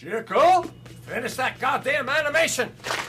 Chico, finish that goddamn animation!